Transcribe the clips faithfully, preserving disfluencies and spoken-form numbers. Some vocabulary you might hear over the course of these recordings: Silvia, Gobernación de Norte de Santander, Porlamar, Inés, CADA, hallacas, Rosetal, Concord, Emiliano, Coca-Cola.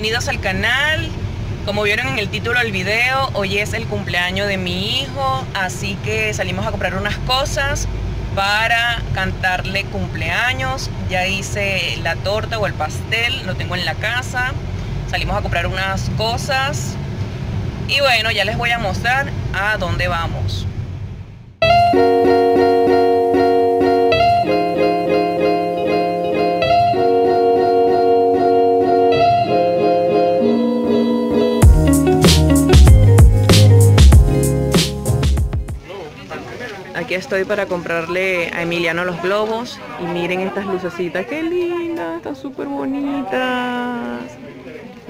Bienvenidos al canal. Como vieron en el título del video, hoy es el cumpleaños de mi hijo, así que salimos a comprar unas cosas para cantarle cumpleaños. Ya hice la torta o el pastel, lo tengo en la casa. Salimos a comprar unas cosas y bueno, ya les voy a mostrar a dónde vamos. Aquí estoy para comprarle a Emiliano los globos y miren estas lucecitas, qué lindas, están súper bonitas.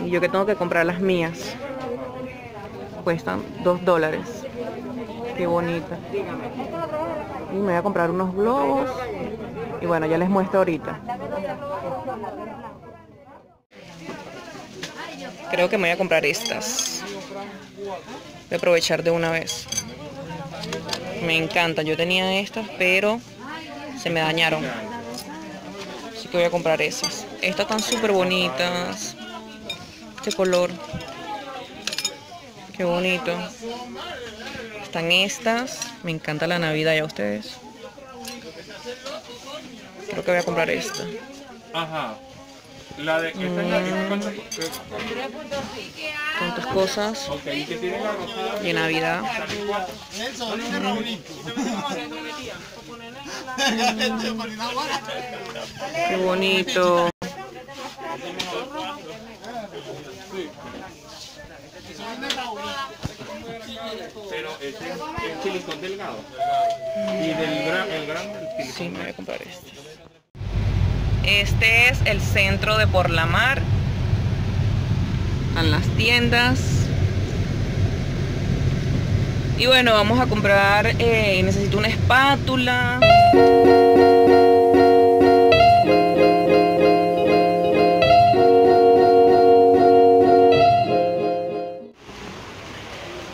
Y yo que tengo que comprar las mías, cuestan dos dólares, qué bonita. Y me voy a comprar unos globos y bueno, ya les muestro ahorita. Creo que me voy a comprar estas, voy a aprovechar de una vez. Me encantan, yo tenía estas pero se me dañaron, así que voy a comprar esas. Estas están súper bonitas, este color, qué bonito. Están estas, me encanta la Navidad, ya ustedes. Creo que voy a comprar esta. Ajá. La de... tantas cosas de Navidad. Qué bonito. Pero este es el silicón delgado. Y del gran, el gran silicón. Sí, me voy a comprar este. Este es el centro de Porlamar. Están las tiendas. Y bueno, vamos a comprar. Eh, necesito una espátula.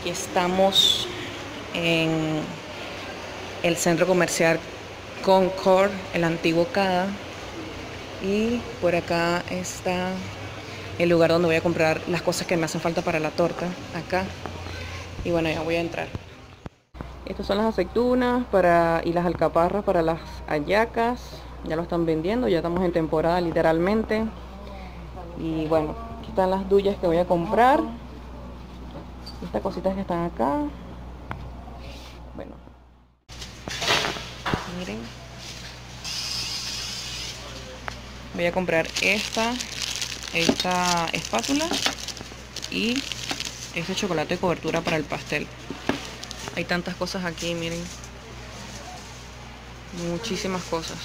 Aquí estamos en el centro comercial Concord, el antiguo CADA. Y por acá está el lugar donde voy a comprar las cosas que me hacen falta para la torta, acá. Y bueno, ya voy a entrar. Estas son las aceitunas para, y las alcaparras para las hallacas. Ya lo están vendiendo, ya estamos en temporada literalmente. Y bueno, aquí están las duyas que voy a comprar. Estas cositas que están acá. Bueno. Miren. Voy a comprar esta, esta espátula y este chocolate de cobertura para el pastel. Hay tantas cosas aquí, miren. Muchísimas cosas.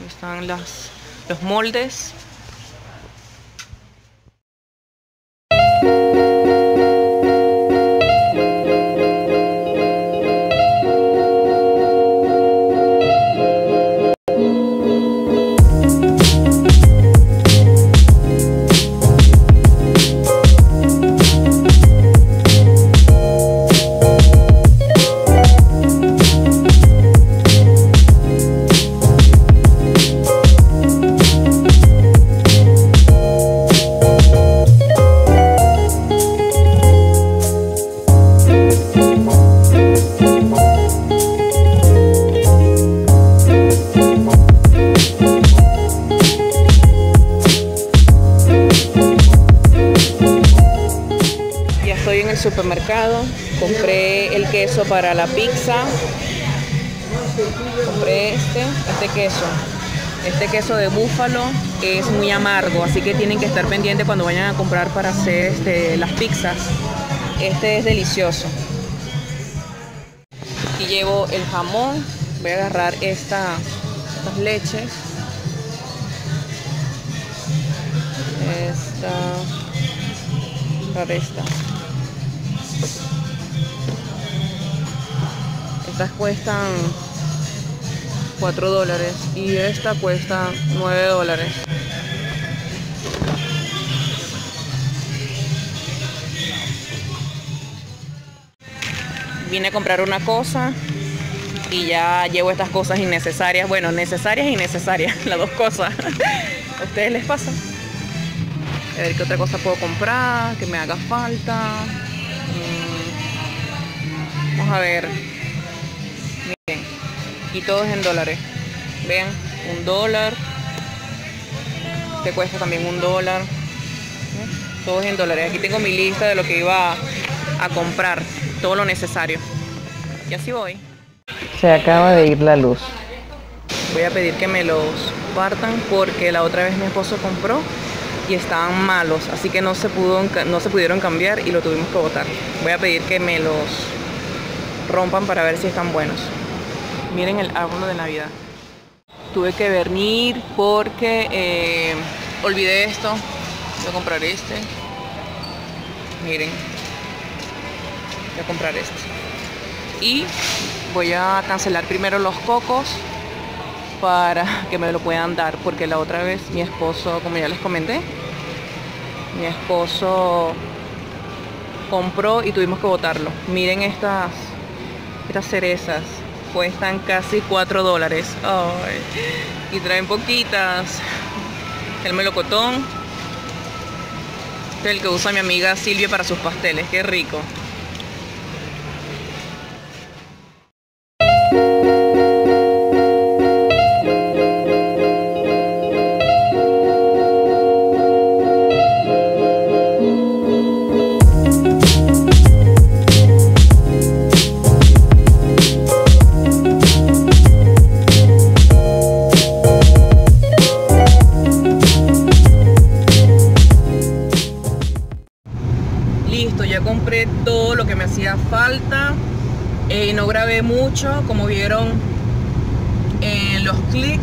Ahí están las, los moldes. Supermercado, compré el queso para la pizza, compré este, este queso, este queso de búfalo es muy amargo, así que tienen que estar pendientes cuando vayan a comprar para hacer este, las pizzas. Este es delicioso. Aquí llevo el jamón, voy a agarrar esta, estas leches, esta, para esta. Estas cuestan cuatro dólares y esta cuesta nueve dólares. Vine a comprar una cosa y ya llevo estas cosas innecesarias. Bueno, necesarias e innecesarias, las dos cosas. ¿A ustedes les pasa? A ver qué otra cosa puedo comprar, que me haga falta. Mm. Vamos a ver. Miren. Y todo es en dólares. Vean, un dólar. Te cuesta también un dólar. ¿Sí? Todo es en dólares. Aquí tengo mi lista de lo que iba a, a comprar. Todo lo necesario. Y así voy. Se acaba de ir la luz. Voy a pedir que me los partan porque la otra vez mi esposo compró y estaban malos, así que no se pudo, no se pudieron cambiar y lo tuvimos que botar. Voy a pedir que me los rompan para ver si están buenos. Miren el árbol de Navidad. Tuve que venir porque eh, olvidé esto. Voy a comprar este. Miren. Voy a comprar este. Y voy a cancelar primero los cocos para que me lo puedan dar, porque la otra vez mi esposo, como ya les comenté, mi esposo compró y tuvimos que botarlo. Miren estas, estas cerezas, cuestan casi cuatro dólares. Ay, y traen poquitas. El melocotón, este es el que usa mi amiga Silvia para sus pasteles, qué rico. Todo lo que me hacía falta, eh, no grabé mucho como vieron en eh, los clics,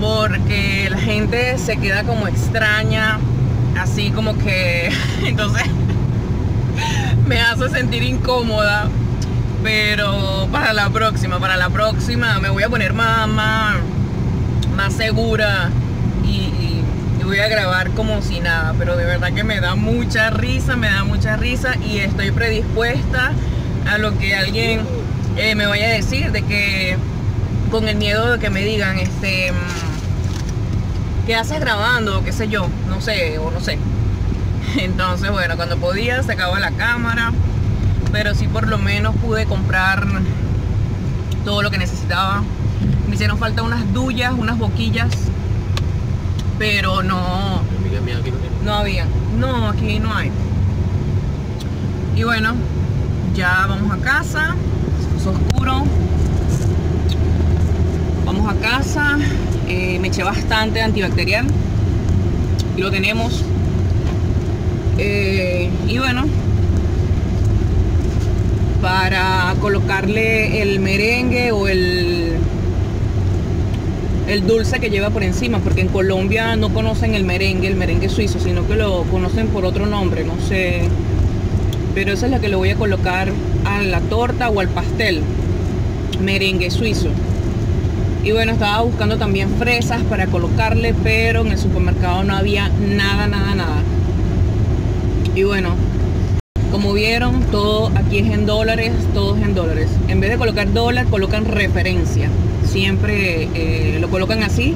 porque la gente se queda como extraña, así como que entonces me hace sentir incómoda, pero para la próxima, para la próxima me voy a poner más, más, más segura y, y voy a grabar como si nada, pero de verdad que me da mucha risa, me da mucha risa y estoy predispuesta a lo que alguien eh, me vaya a decir, de que con el miedo de que me digan, este, ¿qué haces grabando? O qué sé yo, no sé, o no sé. Entonces, bueno, cuando podía se acabó la cámara, pero sí por lo menos pude comprar todo lo que necesitaba. Me hicieron falta unas duyas, unas boquillas, pero no, no había, no, aquí no hay. Y bueno, ya vamos a casa, es oscuro, vamos a casa, eh, me eché bastante antibacterial y lo tenemos, eh, y bueno, para colocarle el merengue o el el dulce que lleva por encima, porque en Colombia no conocen el merengue, el merengue suizo, sino que lo conocen por otro nombre, no sé, pero esa es la que le voy a colocar a la torta o al pastel, merengue suizo. Y bueno, estaba buscando también fresas para colocarle, pero en el supermercado no había nada, nada, nada. Y bueno, como vieron, todo aquí es en dólares, todo es en dólares. En vez de colocar dólar, colocan referencia. Siempre eh, lo colocan así,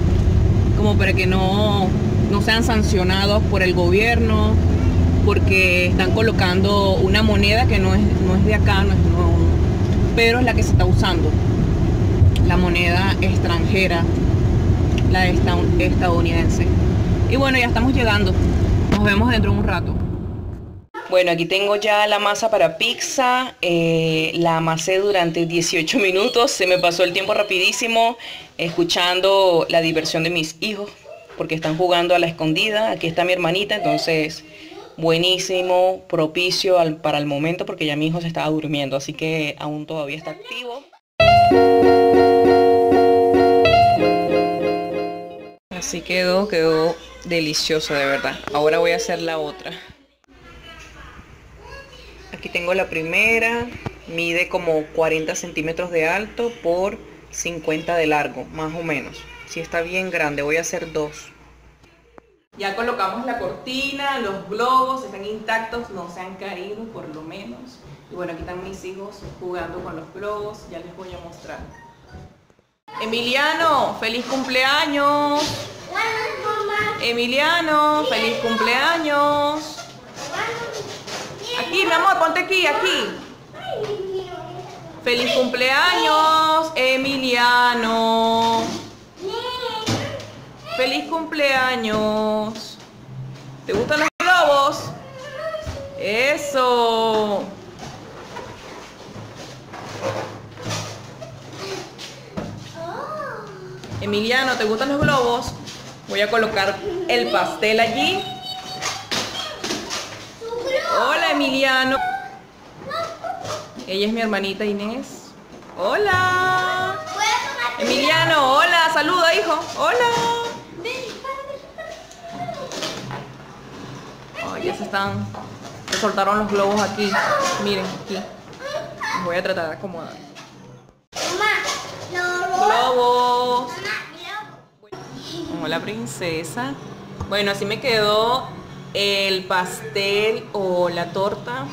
como para que no, no sean sancionados por el gobierno, porque están colocando una moneda que no es, no es de acá, no es, no, pero es la que se está usando, la moneda extranjera, la esta, estadounidense. Y bueno, ya estamos llegando, nos vemos dentro de un rato. Bueno, aquí tengo ya la masa para pizza, eh, la amasé durante dieciocho minutos, se me pasó el tiempo rapidísimo, escuchando la diversión de mis hijos, porque están jugando a la escondida, aquí está mi hermanita, entonces buenísimo, propicio al, para el momento, porque ya mi hijo se estaba durmiendo, así que aún todavía está activo. Así quedó, quedó delicioso de verdad, ahora voy a hacer la otra. Aquí tengo la primera, mide como cuarenta centímetros de alto por cincuenta de largo, más o menos. Si está bien grande, voy a hacer dos. Ya colocamos la cortina, los globos están intactos, no se han caído por lo menos. Y bueno, aquí están mis hijos jugando con los globos, ya les voy a mostrar. Emiliano, feliz cumpleaños. Emiliano, feliz cumpleaños. Aquí, mi amor, ponte aquí, aquí. Feliz cumpleaños, Emiliano. Feliz cumpleaños. ¿Te gustan los globos? Eso. Emiliano, ¿te gustan los globos? Voy a colocar el pastel allí. Hola, Emiliano. Ella es mi hermanita Inés. Hola. Emiliano, hola. Saluda, hijo. Hola. Oh, ya se están... Se soltaron los globos aquí. Miren, aquí. Los voy a tratar de acomodar. Globos. Hola, princesa. Bueno, así me quedó el pastel o la torta.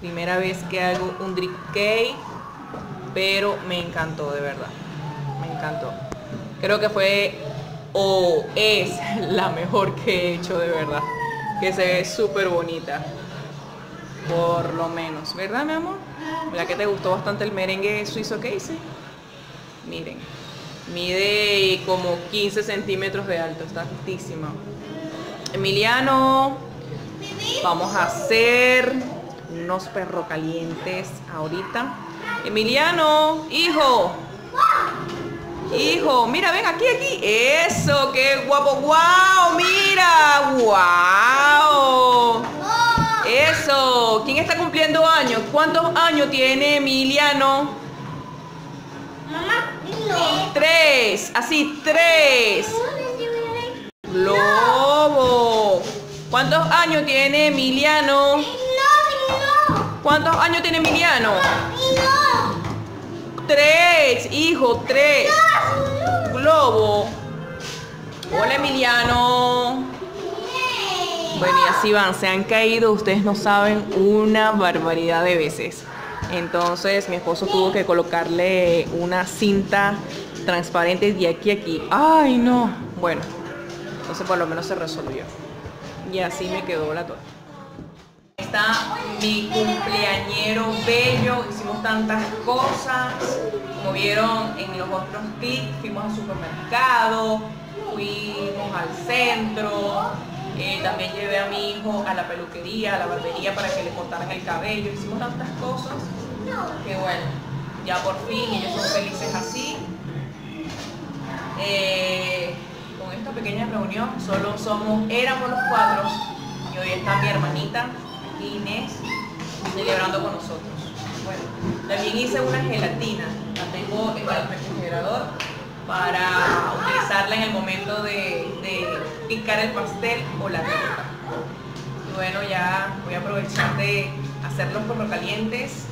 Primera vez que hago un drip cake, pero me encantó, de verdad. Me encantó. Creo que fue o es la mejor que he hecho, de verdad. Que se ve súper bonita. Por lo menos, ¿verdad, mi amor? Mira que te gustó bastante el merengue suizo que hice. Miren. Mide como quince centímetros de alto, está altísima. Emiliano, vamos a hacer unos perros calientes ahorita. Emiliano, hijo, hijo, mira, ven aquí, aquí. Eso, qué guapo, guau, mira, guau. Eso, ¿quién está cumpliendo años? ¿Cuántos años tiene Emiliano? Tres, así, tres. Globo. ¿Cuántos años tiene Emiliano? ¿Cuántos años tiene Emiliano? Tres, hijo, tres. Globo. Hola, Emiliano. Bueno, y así van, se han caído, ustedes no saben, una barbaridad de veces. Entonces mi esposo tuvo que colocarle una cinta transparente de aquí a aquí. ¡Ay, no! Bueno, entonces por lo menos se resolvió. Y así me quedó la torta. Está mi cumpleañero bello. Hicimos tantas cosas. Como vieron en los otros clips, fuimos al supermercado, fuimos al centro. Eh, también llevé a mi hijo a la peluquería, a la barbería para que le cortaran el cabello. Hicimos tantas cosas que bueno, ya por fin ellos son felices así. Eh, con esta pequeña reunión solo somos, éramos los cuatro y hoy está mi hermanita, aquí Inés, celebrando con nosotros. Bueno, también hice una gelatina, la tengo en el refrigerador para utilizarla en el momento de, de picar el pastel o la torta. Y bueno, ya voy a aprovechar de hacer los perros calientes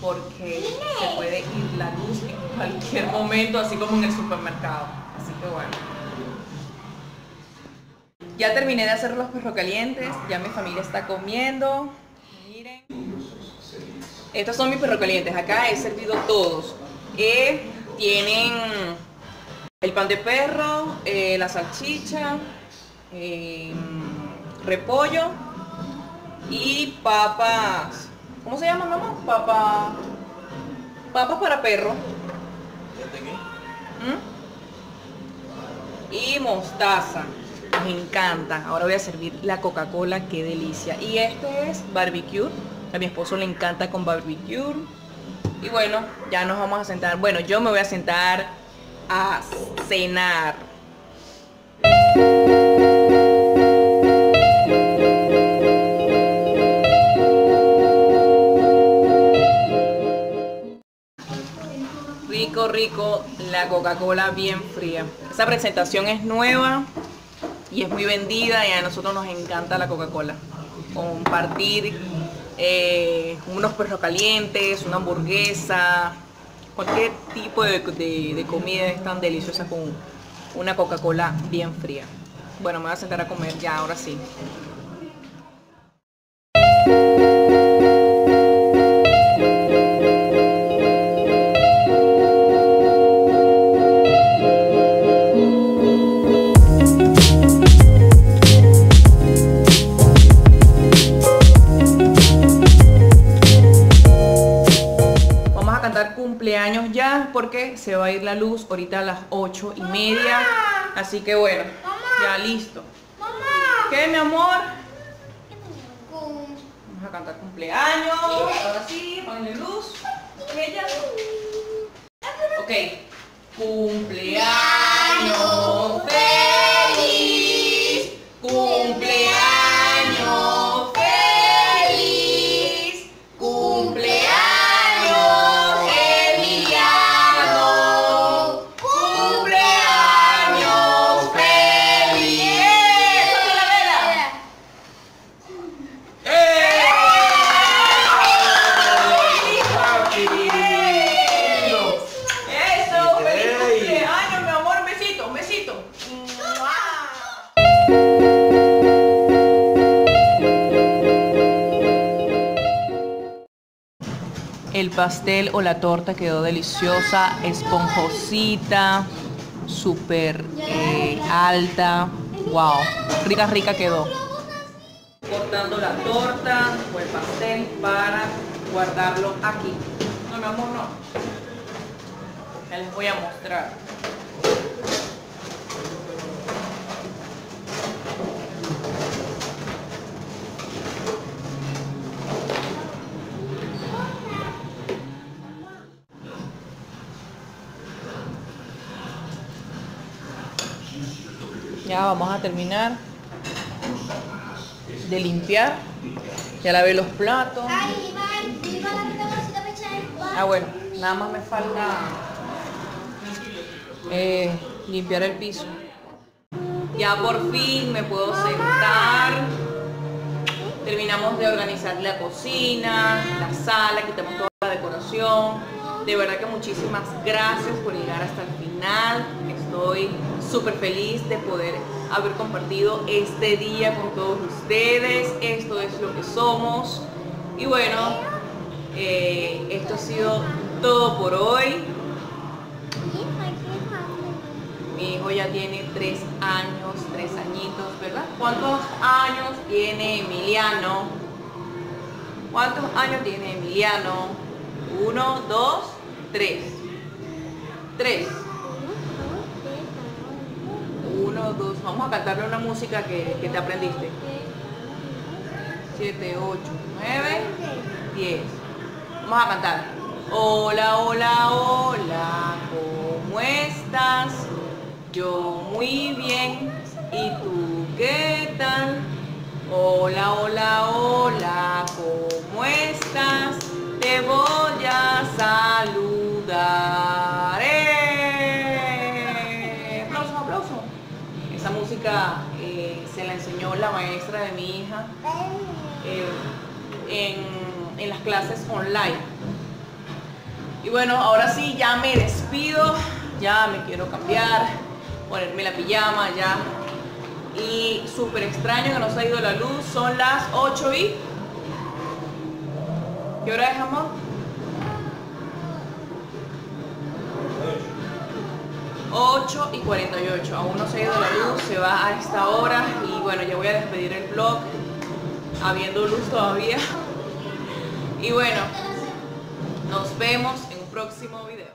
porque se puede ir la luz en cualquier momento, así como en el supermercado. Así que bueno. Ya terminé de hacer los perros calientes, ya mi familia está comiendo. Miren. Estos son mis perros calientes, acá he servido todos. Eh, tienen... El pan de perro, eh, la salchicha, eh, repollo y papas. ¿Cómo se llama, mamá? Papa, papas para perro. ¿Mm? Y mostaza. Me encanta. Ahora voy a servir la Coca-Cola, qué delicia. Y este es barbecue. A mi esposo le encanta con barbecue. Y bueno, ya nos vamos a sentar. Bueno, yo me voy a sentar a cenar. Rico, rico, la Coca-Cola bien fría. Esa presentación es nueva y es muy vendida y a nosotros nos encanta la Coca-Cola. Compartir eh, unos perros calientes, una hamburguesa. Cualquier tipo de, de, de comida es tan deliciosa con una Coca-Cola bien fría. Bueno, me voy a sentar a comer ya, ahora sí. porque se va a ir la luz ahorita a las ocho y media. Así que bueno, mamá, ya listo. Mamá. ¿Qué, mi amor? Vamos a cantar cumpleaños. Ahora sí, ponle luz. Ella. Ok. Cumpleaños feliz. Cumpleaños. El pastel o la torta quedó deliciosa, esponjosita, súper eh, alta, wow, rica, rica quedó. Cortando la torta o el pastel para guardarlo aquí. No, mi amor, no. Ya les voy a mostrar. Ya vamos a terminar de limpiar. Ya lavé los platos. Ah, bueno, nada más me falta eh, limpiar el piso. Ya por fin me puedo sentar. Terminamos de organizar la cocina, la sala, quitamos toda la decoración. De verdad que muchísimas gracias por llegar hasta el final. Estoy súper feliz de poder haber compartido este día con todos ustedes. Esto es lo que somos. Y bueno, eh, esto ha sido todo por hoy. Mi hijo ya tiene tres años, tres añitos, ¿verdad? ¿Cuántos años tiene Emiliano? ¿Cuántos años tiene Emiliano? Uno, dos, tres. Tres. Uno, dos. Vamos a cantarle una música que, que te aprendiste. Siete, ocho, nueve, diez. Vamos a cantar. Hola, hola, hola. ¿Cómo estás? Yo muy bien. ¿Y tú qué tal? Hola, hola, hola. ¿Cómo estás? Te voy a saludar. ¡Eh! Aplausos, aplausos. Esa música eh, se la enseñó la maestra de mi hija eh, en, en las clases online. Y bueno, ahora sí, ya me despido. Ya me quiero cambiar, ponerme la pijama ya. Y súper extraño que nos ha ido la luz. Son las ocho y... ¿Qué hora es, amor? ocho y cuarenta y ocho. Aún no se ha ido la luz, se va a esta hora. Y bueno, ya voy a despedir el vlog, habiendo luz todavía. Y bueno, nos vemos en un próximo video.